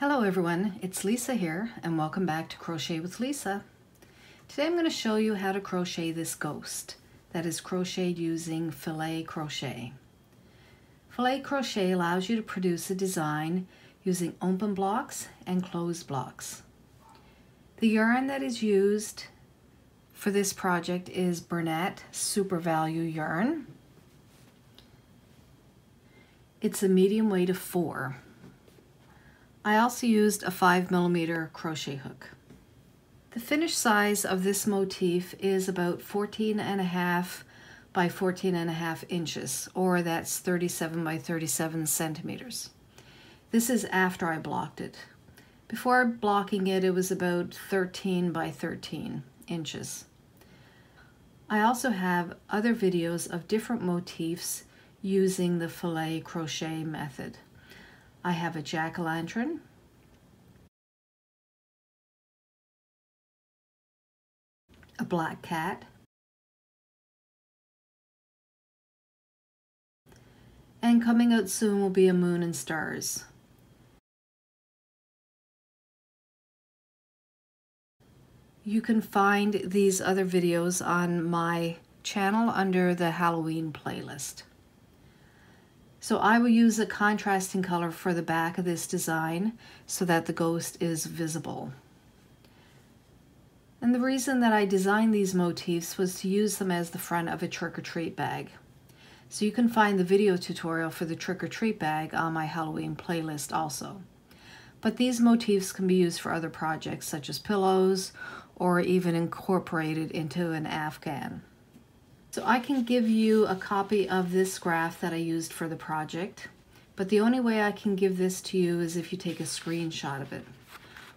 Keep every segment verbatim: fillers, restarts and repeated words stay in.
Hello everyone, it's Lisa here and welcome back to Crochet with Lisa. Today I'm going to show you how to crochet this ghost that is crocheted using fillet crochet. Fillet crochet allows you to produce a design using open blocks and closed blocks. The yarn that is used for this project is Bernat Super Value yarn. It's a medium weight of four. I also used a five millimeter crochet hook. The finished size of this motif is about fourteen and a half by fourteen and a half inches, or that's thirty-seven by thirty-seven centimeters. This is after I blocked it. Before blocking it, it was about thirteen by thirteen inches. I also have other videos of different motifs using the fillet crochet method. I have a jack-o'-lantern, a black cat, and coming out soon will be a moon and stars. You can find these other videos on my channel under the Halloween playlist. So I will use a contrasting color for the back of this design so that the ghost is visible. And the reason that I designed these motifs was to use them as the front of a trick-or-treat bag. So you can find the video tutorial for the trick-or-treat bag on my Halloween playlist also. But these motifs can be used for other projects such as pillows or even incorporated into an afghan. So I can give you a copy of this graph that I used for the project, but the only way I can give this to you is if you take a screenshot of it.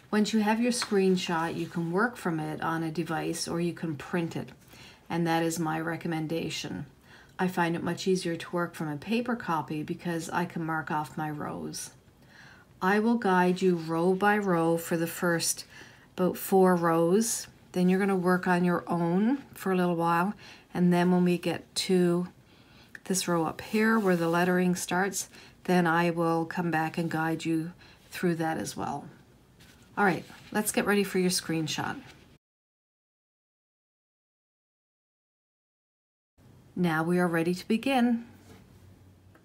Once you have your screenshot, you can work from it on a device or you can print it, and that is my recommendation. I find it much easier to work from a paper copy because I can mark off my rows. I will guide you row by row for the first about four rows. Then you're going to work on your own for a little while. And then when we get to this row up here where the lettering starts, then I will come back and guide you through that as well. All right, let's get ready for your screenshot. Now we are ready to begin.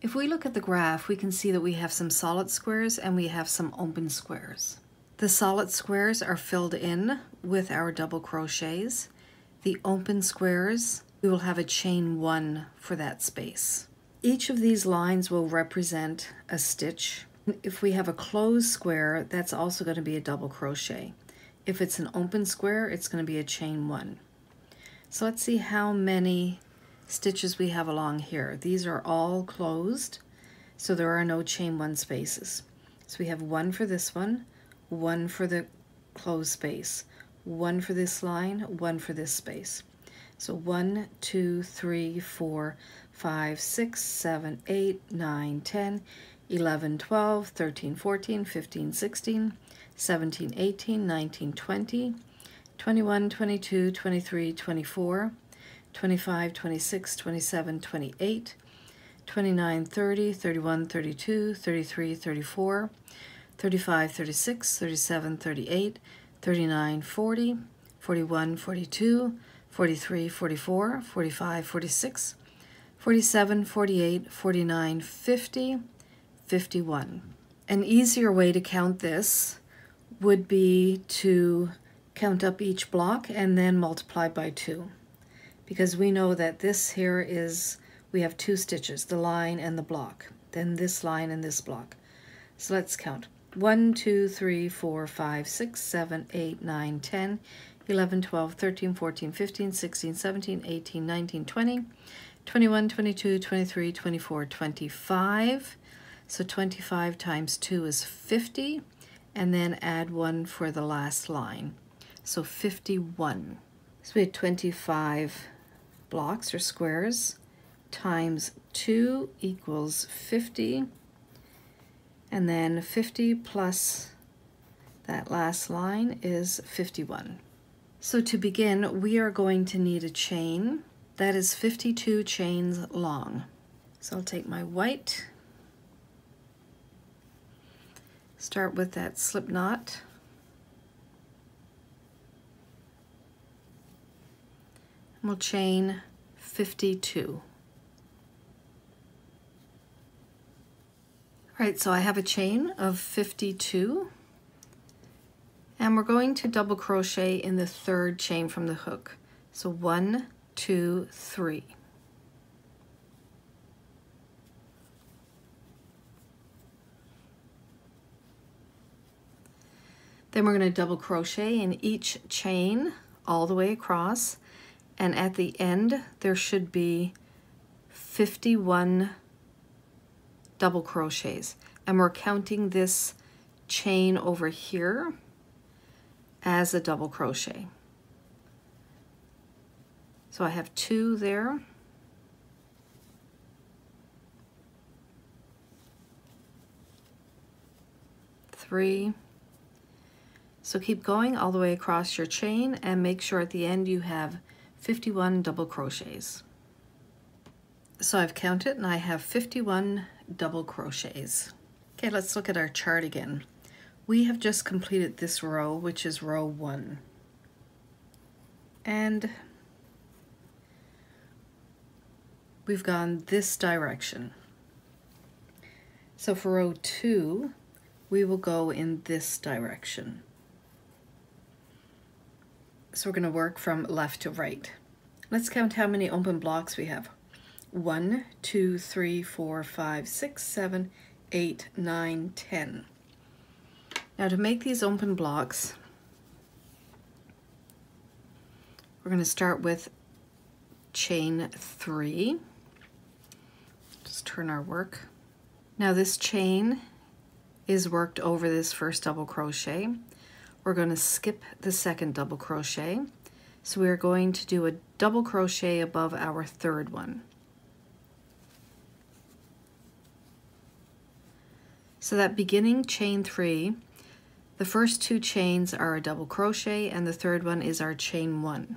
If we look at the graph, we can see that we have some solid squares and we have some open squares. The solid squares are filled in with our double crochets. The open squares, we will have a chain one for that space. Each of these lines will represent a stitch. If we have a closed square, that's also going to be a double crochet. If it's an open square, it's going to be a chain one. So let's see how many stitches we have along here. These are all closed, so there are no chain one spaces. So we have one for this one, one for the closed space, one for this line, one for this space. So one, two, three, four, five, six, seven, eight, nine, ten, eleven, twelve, thirteen, fourteen, fifteen, sixteen, seventeen, eighteen, nineteen, twenty, twenty-one, twenty-two, twenty-three, twenty-four, twenty-five, twenty-six, twenty-seven, twenty-eight, twenty-nine, thirty, thirty-one, thirty-two, thirty-three, thirty-four, thirty-five, thirty-six, thirty-seven, thirty-eight, thirty-nine, forty, forty-one, forty-two, forty-three, forty-four, forty-five, forty-six, forty-seven, forty-eight, forty-nine, fifty, fifty-one. An easier way to count this would be to count up each block and then multiply by two, because we know that this here is, we have two stitches, the line and the block, then this line and this block. So let's count. one, two, three, four, five, six, seven, eight, nine, ten, eleven, twelve, thirteen, fourteen, fifteen, sixteen, seventeen, eighteen, nineteen, twenty, twenty-one, twenty-two, twenty-three, twenty-four, twenty-five. So twenty-five times two is fifty, and then add one for the last line. So fifty-one. So we had twenty-five blocks or squares times two equals fifty. And then fifty plus that last line is fifty-one. So to begin, we are going to need a chain that is fifty-two chains long. So I'll take my white Start with that slip knot and we'll chain fifty-two. All right, so I have a chain of fifty-two and we're going to double crochet in the third chain from the hook. So one, two, three. Then we're going to double crochet in each chain all the way across, and at the end there should be fifty-one double crochets, and we're counting this chain over here as a double crochet. So I have two there. Three. So keep going all the way across your chain and make sure at the end you have fifty-one double crochets. So I've counted and I have fifty-one double crochets. Okay, let's look at our chart again. We have just completed this row, which is row one. And we've gone this direction. So for row two, we will go in this direction. So we're going to work from left to right. Let's count how many open blocks we have. One, two, three, four, five, six, seven, eight, nine, ten. Now to make these open blocks, we're going to start with chain three. Just turn our work. Now this chain is worked over this first double crochet. We're going to skip the second double crochet. So we're going to do a double crochet above our third one. So that beginning chain three, the first two chains are a double crochet and the third one is our chain one.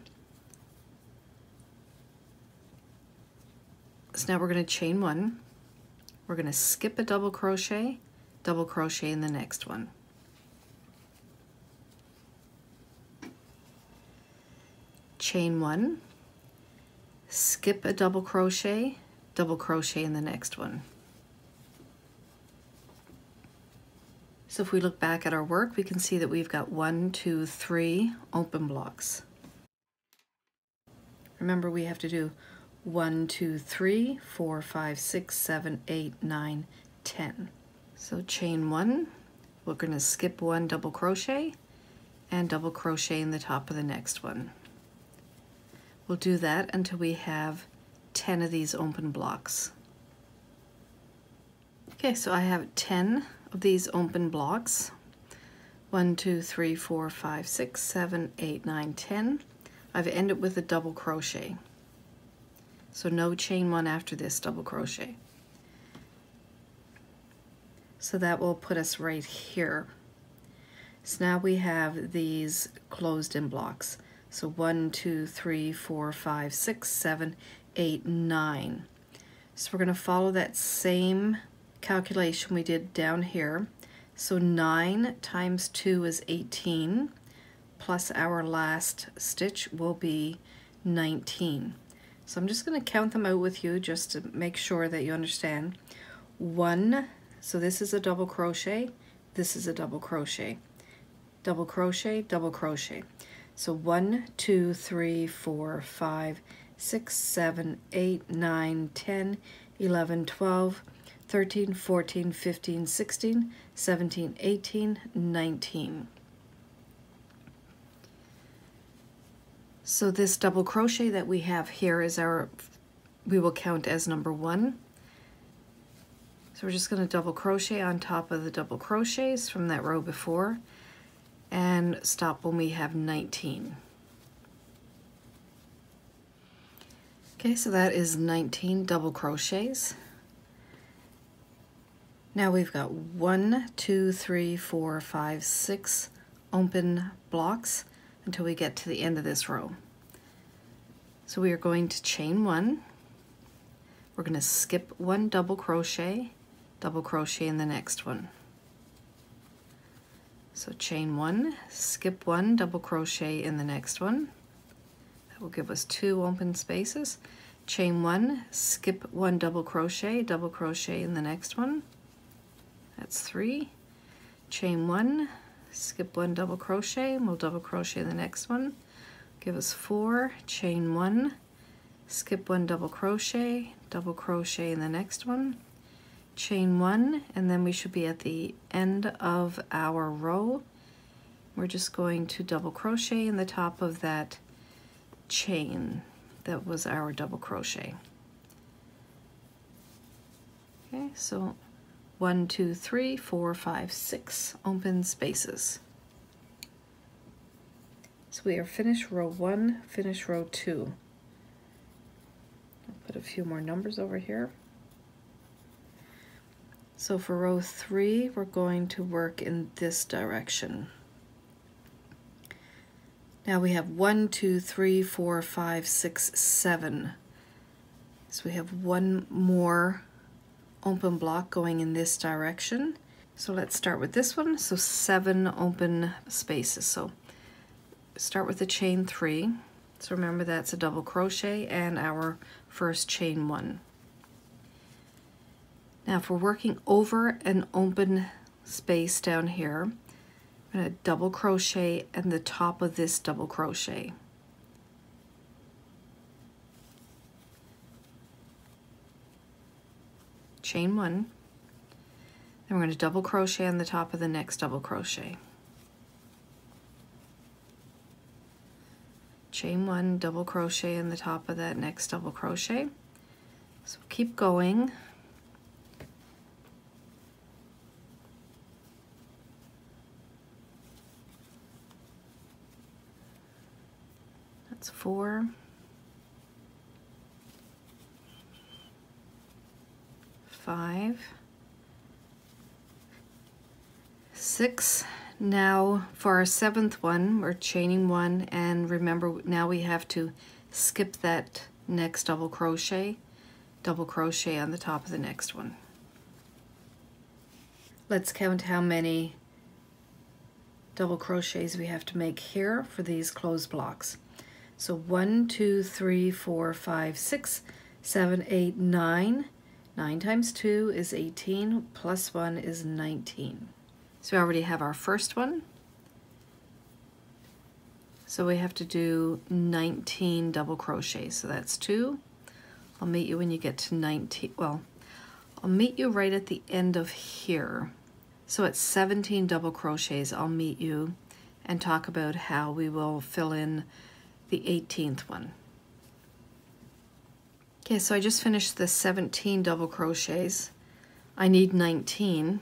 So now we're going to chain one, we're going to skip a double crochet, double crochet in the next one. Chain one, skip a double crochet, double crochet in the next one. So if we look back at our work, we can see that we've got one, two, three open blocks. Remember, we have to do one, two, three, four, five, six, seven, eight, nine, ten. So chain one, we're going to skip one double crochet and double crochet in the top of the next one. We'll do that until we have ten of these open blocks. Okay, so I have ten of these open blocks. One, two, three, four, five, six, seven, eight, nine, ten. I've ended with a double crochet. So no chain one after this double crochet. So that will put us right here. So now we have these closed in blocks. So one, two, three, four, five, six, seven, eight, nine. So we're gonna follow that same calculation we did down here. So nine times two is eighteen, plus our last stitch will be nineteen. So I'm just going to count them out with you just to make sure that you understand. One, so this is a double crochet, this is a double crochet, double crochet, double crochet. So one, two, three, four, five, six, seven, eight, nine, ten, eleven, twelve, thirteen, fourteen, fifteen, sixteen, seventeen, eighteen, nineteen. So this double crochet that we have here is our, we will count as number one. So we're just going to double crochet on top of the double crochets from that row before and stop when we have nineteen. Okay, so that is nineteen double crochets. Now we've got one, two, three, four, five, six open blocks until we get to the end of this row. So we are going to chain one, we're going to skip one double crochet, double crochet in the next one. So chain one, skip one, double crochet in the next one. That will give us two open spaces. Chain one, skip one, double crochet, double crochet in the next one. That's three. Chain one, skip one, double crochet, and we'll double crochet in the next one. Give us four. Chain one, skip one, double crochet, double crochet in the next one. Chain one, and then we should be at the end of our row. We're just going to double crochet in the top of that chain that was our double crochet. Okay, so one, two, three, four, five, six open spaces. So we are finished row one, finished row two. I'll put a few more numbers over here. So for row three, we're going to work in this direction. Now we have one, two, three, four, five, six, seven. So we have one more open block going in this direction. So let's start with this one. So seven open spaces. So start with the chain three. So remember that's a double crochet and our first chain one. Now if we're working over an open space down here, I'm going to double crochet in the top of this double crochet. Chain one, and we're going to double crochet on the top of the next double crochet. Chain one, double crochet in the top of that next double crochet. So keep going. That's four, five, six. Now for our seventh one, we're chaining one, and remember now we have to skip that next double crochet, double crochet on the top of the next one. Let's count how many double crochets we have to make here for these closed blocks. So one, two, three, four, five, six, seven, eight, nine. Nine times two is eighteen, plus one is nineteen. So we already have our first one. So we have to do nineteen double crochets. So that's two. I'll meet you when you get to nineteen. Well, I'll meet you right at the end of here. So at seventeen double crochets, I'll meet you and talk about how we will fill in the eighteenth one. Okay, so I just finished the seventeen double crochets. I need nineteen,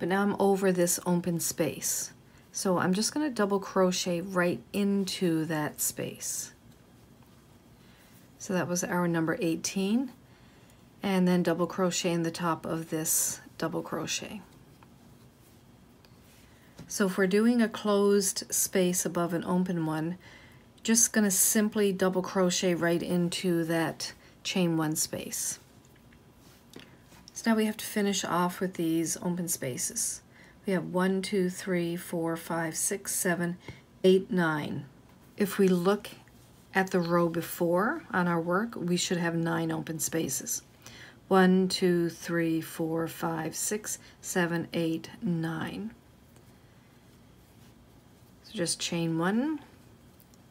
but now I'm over this open space. So I'm just going to double crochet right into that space. So that was our number eighteen, and then double crochet in the top of this double crochet. So if we're doing a closed space above an open one, just going to simply double crochet right into that chain one space. So now we have to finish off with these open spaces. We have one, two, three, four, five, six, seven, eight, nine. If we look at the row before on our work, we should have nine open spaces. One, two, three, four, five, six, seven, eight, nine. So just chain one,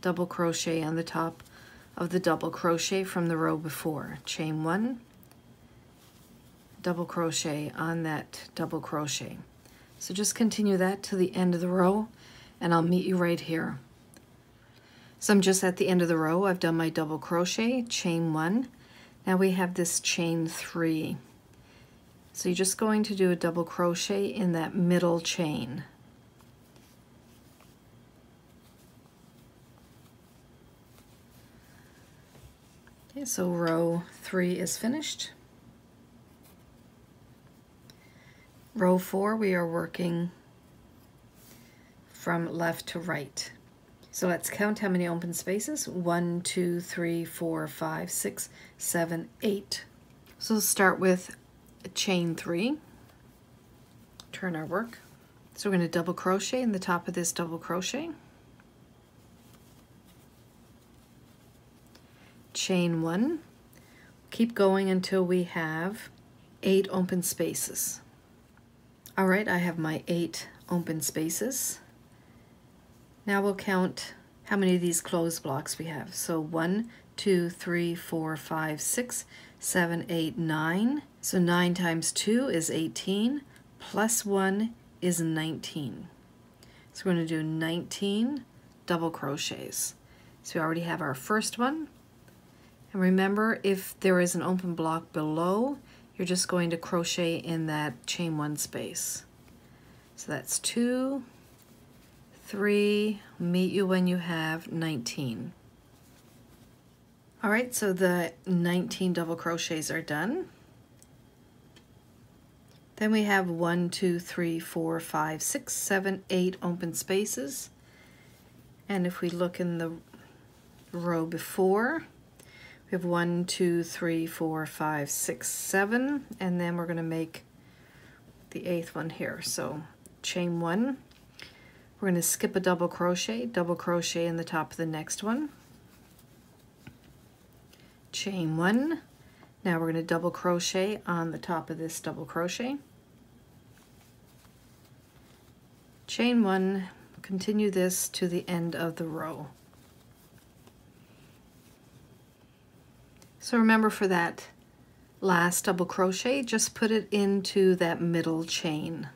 double crochet on the top of the double crochet from the row before. Chain one, double crochet on that double crochet. So just continue that to the end of the row, and I'll meet you right here. So I'm just at the end of the row. I've done my double crochet, chain one. Now we have this chain three. So you're just going to do a double crochet in that middle chain. So row three is finished. Row four, we are working from left to right. So let's count how many open spaces. One, two, three, four, five, six, seven, eight. So we'll start with a chain three. Turn our work. So we're going to double crochet in the top of this double crochet, chain one, keep going until we have eight open spaces. All right, I have my eight open spaces. Now we'll count how many of these closed blocks we have. So one, two, three, four, five, six, seven, eight, nine. So nine times two is eighteen, plus one is nineteen. So we're going to do nineteen double crochets. So we already have our first one. And remember, if there is an open block below, you're just going to crochet in that chain one space. So that's two, three, meet you when you have nineteen. All right, so the nineteen double crochets are done. Then we have one, two, three, four, five, six, seven, eight open spaces. And if we look in the row before, we have one, two, three, four, five, six, seven, and then we're going to make the eighth one here. So chain one, we're going to skip a double crochet, double crochet in the top of the next one, chain one. Now we're going to double crochet on the top of this double crochet, chain one, continue this to the end of the row. So remember, for that last double crochet, just put it into that middle chain.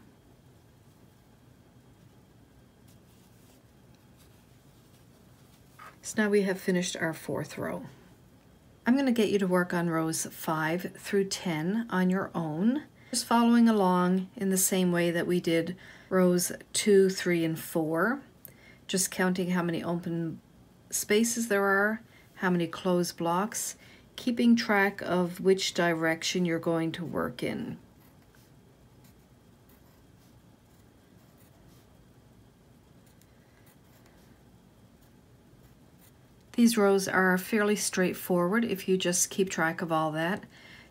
So now we have finished our fourth row. I'm going to get you to work on rows five through ten on your own, just following along in the same way that we did rows two, three, and four, just counting how many open spaces there are, how many closed blocks, keeping track of which direction you're going to work in. These rows are fairly straightforward if you just keep track of all that.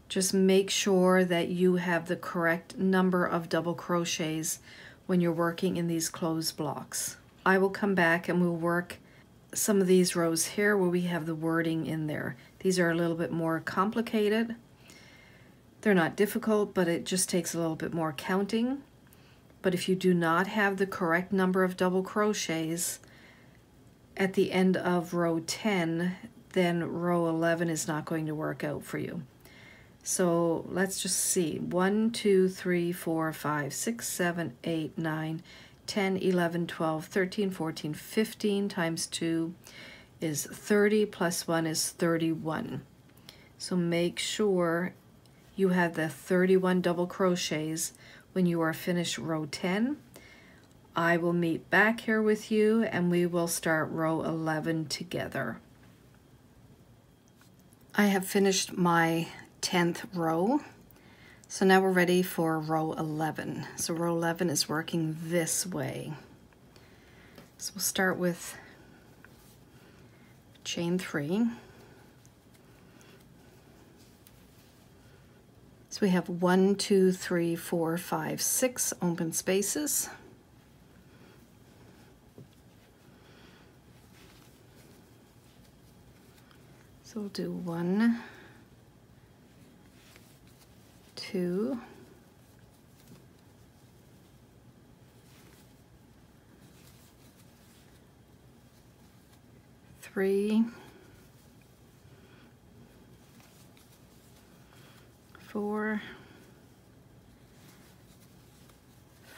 Just make sure that you have the correct number of double crochets when you're working in these closed blocks. I will come back and we'll work some of these rows here where we have the wording in there. These are a little bit more complicated. They're not difficult, but it just takes a little bit more counting. But if you do not have the correct number of double crochets at the end of row ten, then row eleven is not going to work out for you. So let's just see. one, two, three, four, five, six, seven, eight, nine, ten, eleven, twelve, thirteen, fourteen, fifteen times two is thirty, plus one is thirty-one. So make sure you have the thirty-one double crochets when you are finished row ten. I will meet back here with you and we will start row eleven together. I have finished my tenth row. So now we're ready for row eleven. So row eleven is working this way. So we'll start with chain three. So we have one, two, three, four, five, six open spaces. So we'll do one, two, three, four,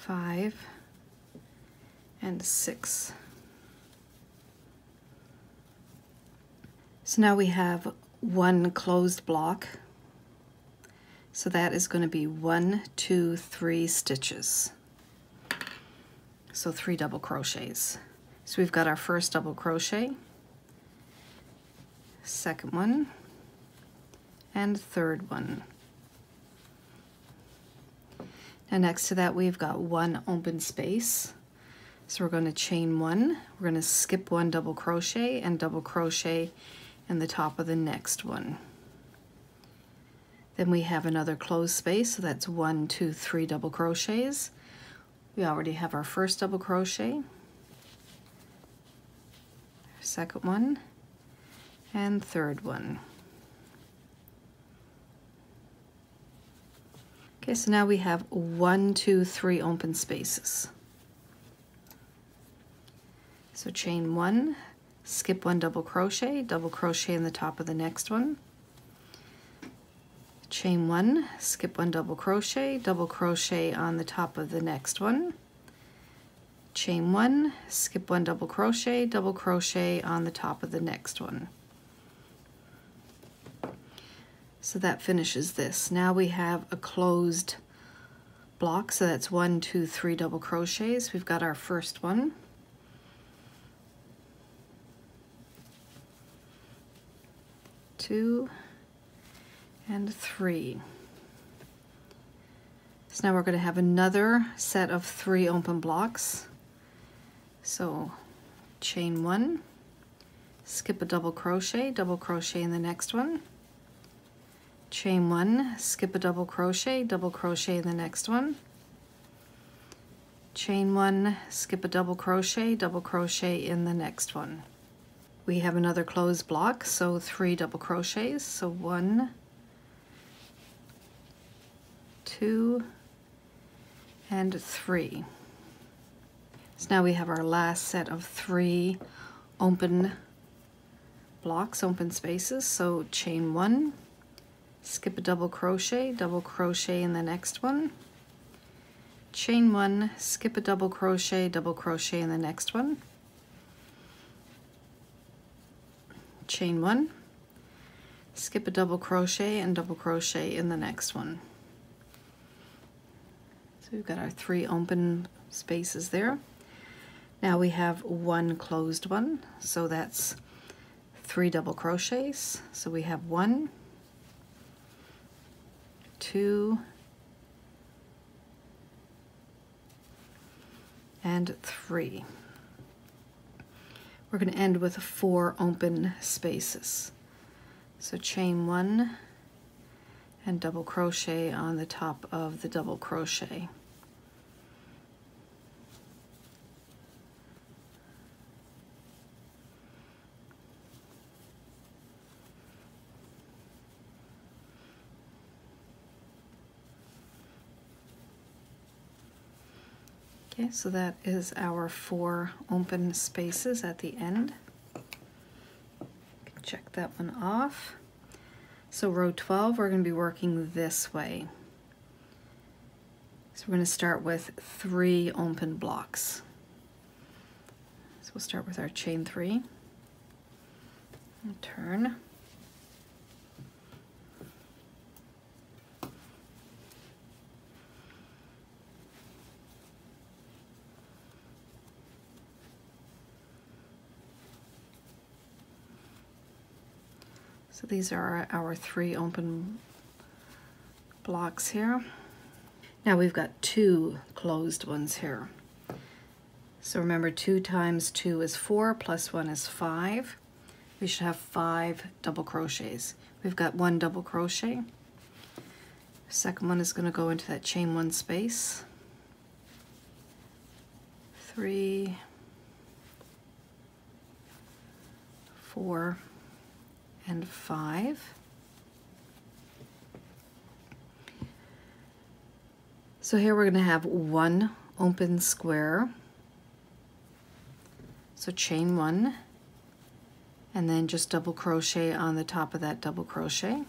five, and six. So now we have one closed block. So that is going to be one, two, three stitches. So three double crochets. So we've got our first double crochet, second one, and third one. And next to that, we've got one open space. So we're going to chain one, we're going to skip one double crochet and double crochet and the top of the next one. Then we have another closed space, so that's one, two, three double crochets. We already have our first double crochet, second one, and third one. Okay, so now we have one, two, three open spaces. So chain one, skip one double crochet, double crochet in the top of the next one, chain one, skip one double crochet, double crochet on the top of the next one, chain one, skip one double crochet, double crochet on the top of the next one. So that finishes this. Now we have a closed block, so that's one, two, three double crochets. We've got our first one. Two and three. So now we're going to have another set of three open blocks. So chain one, skip a double crochet, double crochet in the next one, chain one, skip a double crochet, double crochet in the next one, chain one, skip a double crochet, double crochet in the next one. We have another closed block, so three double crochets, so one, two, and three. So now we have our last set of three open blocks, open spaces, so chain one, skip a double crochet, double crochet in the next one, chain one, skip a double crochet, double crochet in the next one, chain one, skip a double crochet and double crochet in the next one. So we've got our three open spaces there. Now we have one closed one, so that's three double crochets. So we have one, two, and three. We're going to end with four open spaces. So chain one and double crochet on the top of the double crochet. Okay, so that is our four open spaces at the end. You can check that one off. So row twelve, we're going to be working this way. So we're going to start with three open blocks. So we'll start with our chain three and turn. So these are our three open blocks here. Now we've got two closed ones here. So remember, two times two is four, plus one is five. We should have five double crochets. We've got one double crochet. Second one is going to go into that chain one space. Three, four, and five. So here we're going to have one open square. So chain one and then just double crochet on the top of that double crochet.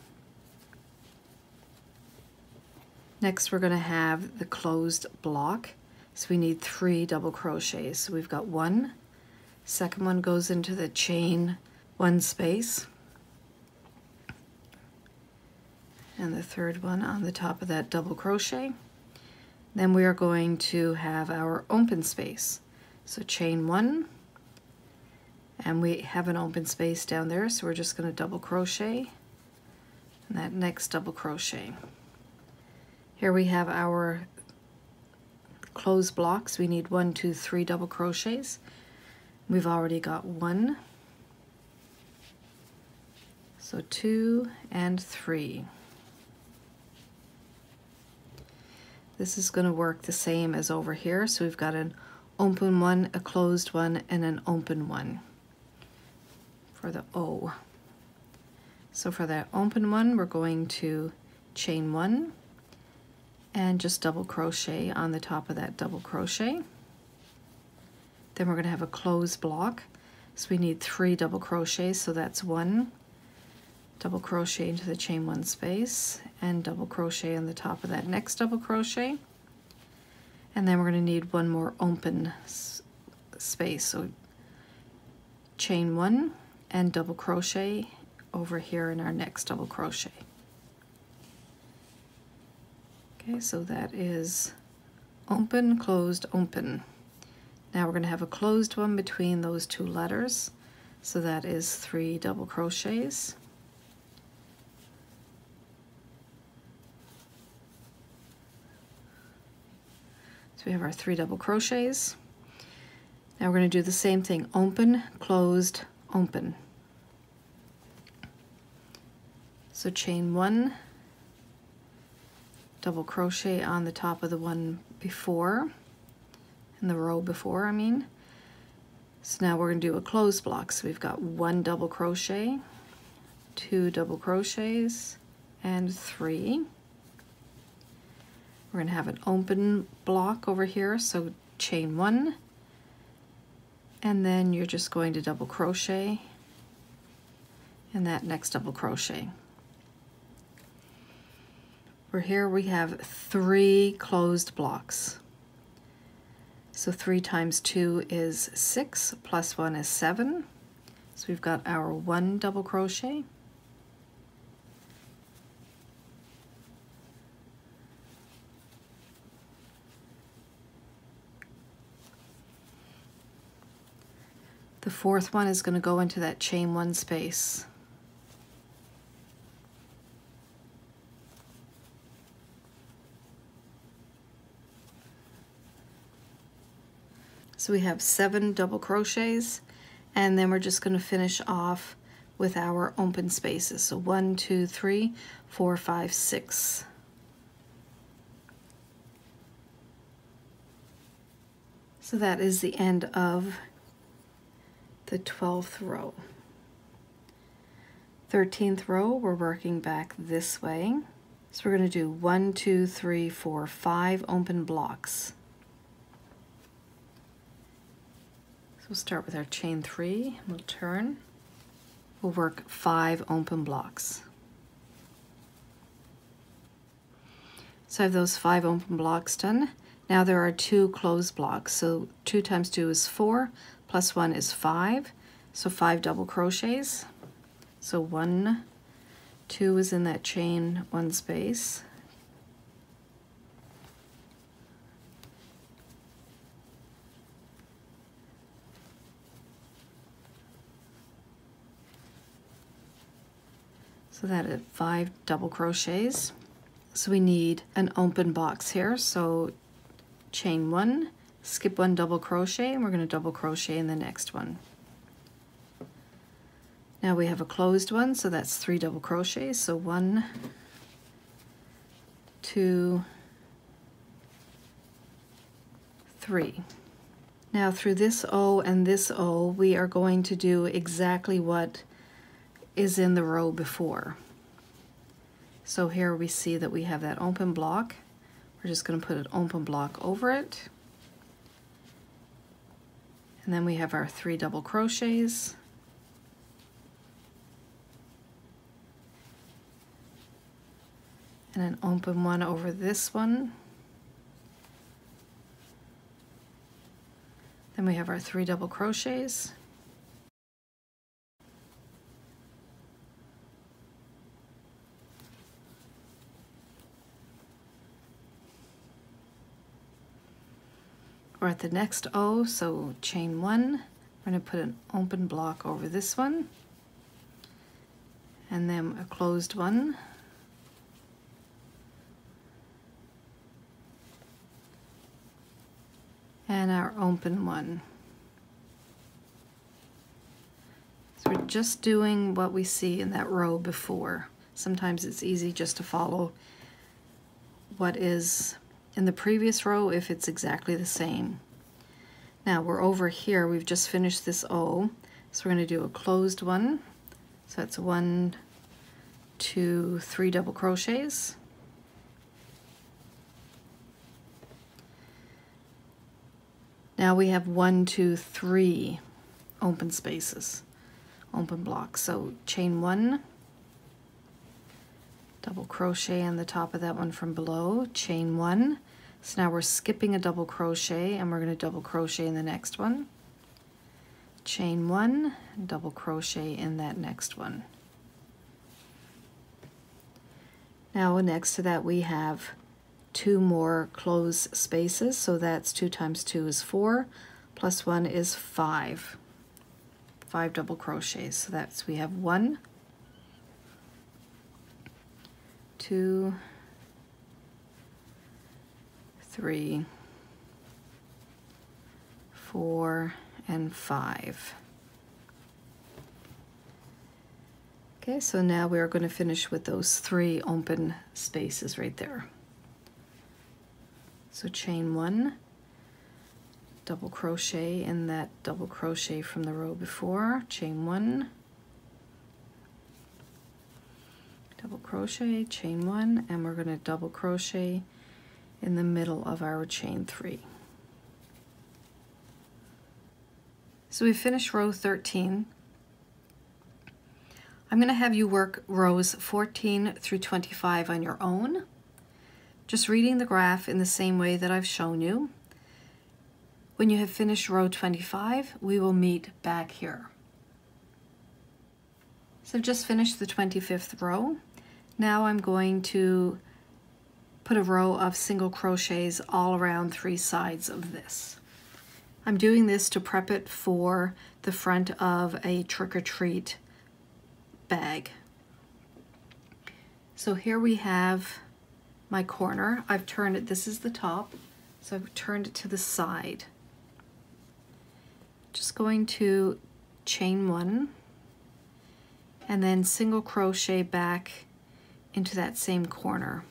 Next we're going to have the closed block. So we need three double crochets. So we've got one, second one goes into the chain one space, and the third one on the top of that double crochet. Then we are going to have our open space. So chain one, and we have an open space down there, so we're just going to double crochet and that next double crochet. Here we have our closed blocks. We need one, two, three double crochets. We've already got one, so two and three. This is going to work the same as over here. So we've got an open one, a closed one, and an open one for the O. So for that open one, we're going to chain one and just double crochet on the top of that double crochet. Then we're going to have a closed block. So we need three double crochets, so that's one. Double crochet into the chain one space and double crochet on the top of that next double crochet. And then we're going to need one more open space, so chain one and double crochet over here in our next double crochet. Okay, so that is open, closed, open. Now we're going to have a closed one between those two letters, so that is three double crochets. So we have our three double crochets. Now we're going to do the same thing, open, closed, open. So chain one, double crochet on the top of the one before, in the row before, I mean. So now we're going to do a closed block. So we've got one double crochet, two double crochets, and three. We're going to have an open block over here, so chain one, and then you're just going to double crochet in that next double crochet. For here we have three closed blocks. So three times two is six, plus one is seven. So we've got our one double crochet. The fourth one is going to go into that chain one space. So we have seven double crochets, and then we're just going to finish off with our open spaces. So one, two, three, four, five, six. So that is the end of the twelfth row. thirteenth row, we're working back this way. So we're going to do one, two, three, four, five open blocks. So we'll start with our chain three, we'll turn, we'll work five open blocks. So I have those five open blocks done. Now there are two closed blocks, so two times two is four, plus one is five, so five double crochets. So one, two is in that chain one space. So that is five double crochets. So we need an open box here. So chain one, skip one double crochet, and we're going to double crochet in the next one. Now we have a closed one, so that's three double crochets. So one, two, three. Now through this O and this O, we are going to do exactly what is in the row before. So here we see that we have that open block. We're just going to put an open block over it. And then we have our three double crochets. And an open one over this one. Then we have our three double crochets. We're at the next O, so chain one, we're going to put an open block over this one, and then a closed one, and our open one. So we're just doing what we see in that row before. Sometimes it's easy just to follow what is in the previous row if it's exactly the same. Now we're over here, we've just finished this O, so we're going to do a closed one. So that's one, two, three double crochets. Now we have one, two, three open spaces, open blocks. So chain one, double crochet in the top of that one from below, chain one. So now we're skipping a double crochet and we're going to double crochet in the next one. Chain one, double crochet in that next one. Now next to that we have two more close spaces, so that's two times two is four, plus one is five. Five double crochets, so that's, we have one, two, three, four, and five. Okay, so now we are going to finish with those three open spaces right there. So chain one, double crochet in that double crochet from the row before, chain one, double crochet, chain one, and we're going to double crochet in the middle of our chain three. So we finished row thirteen. I'm going to have you work rows fourteen through twenty-five on your own, just reading the graph in the same way that I've shown you. When you have finished row twenty-five, we will meet back here. So I've just finished the twenty-fifth row. Now I'm going to put a row of single crochets all around three sides of this. I'm doing this to prep it for the front of a trick-or-treat bag. So here we have my corner. I've turned it, this is the top, so I've turned it to the side. Just going to chain one and then single crochet back into that same corner.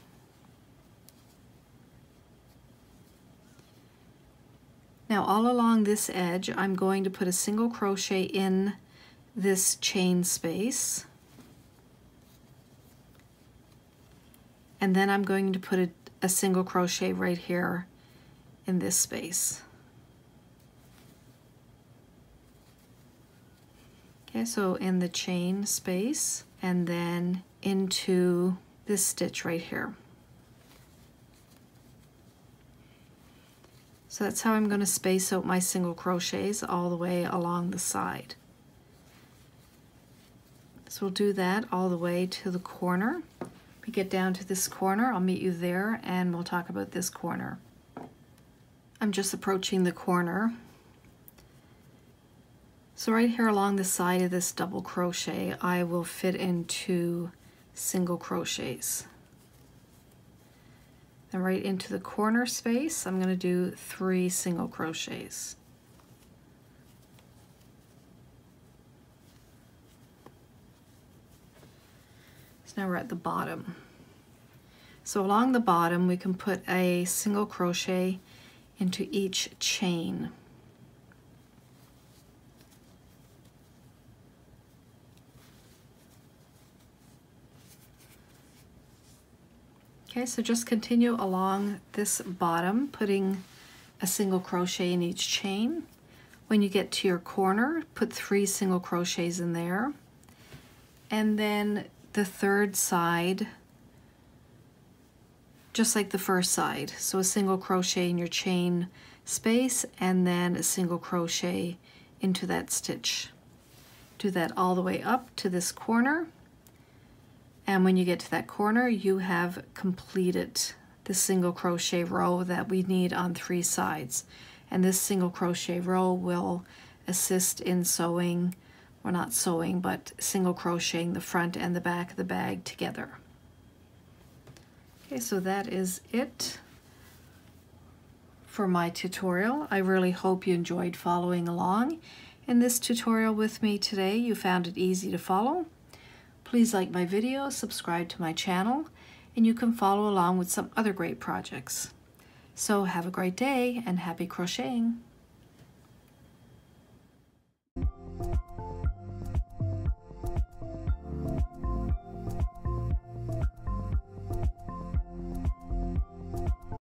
Now all along this edge, I'm going to put a single crochet in this chain space. And then I'm going to put a, a single crochet right here in this space. Okay, so in the chain space and then into this stitch right here. So that's how I'm going to space out my single crochets all the way along the side. So we'll do that all the way to the corner. We get down to this corner, I'll meet you there and we'll talk about this corner. I'm just approaching the corner. So right here along the side of this double crochet, I will fit in two single crochets. And right into the corner space, I'm going to do three single crochets. So now we're at the bottom. So along the bottom, we can put a single crochet into each chain. Okay, so just continue along this bottom, putting a single crochet in each chain. When you get to your corner, put three single crochets in there. And then the third side, just like the first side. So a single crochet in your chain space and then a single crochet into that stitch. Do that all the way up to this corner. And when you get to that corner, you have completed the single crochet row that we need on three sides. And this single crochet row will assist in sewing, or not sewing, but single crocheting the front and the back of the bag together. Okay, so that is it for my tutorial. I really hope you enjoyed following along in this tutorial with me today. You found it easy to follow. Please like my video, subscribe to my channel, and you can follow along with some other great projects. So have a great day and happy crocheting!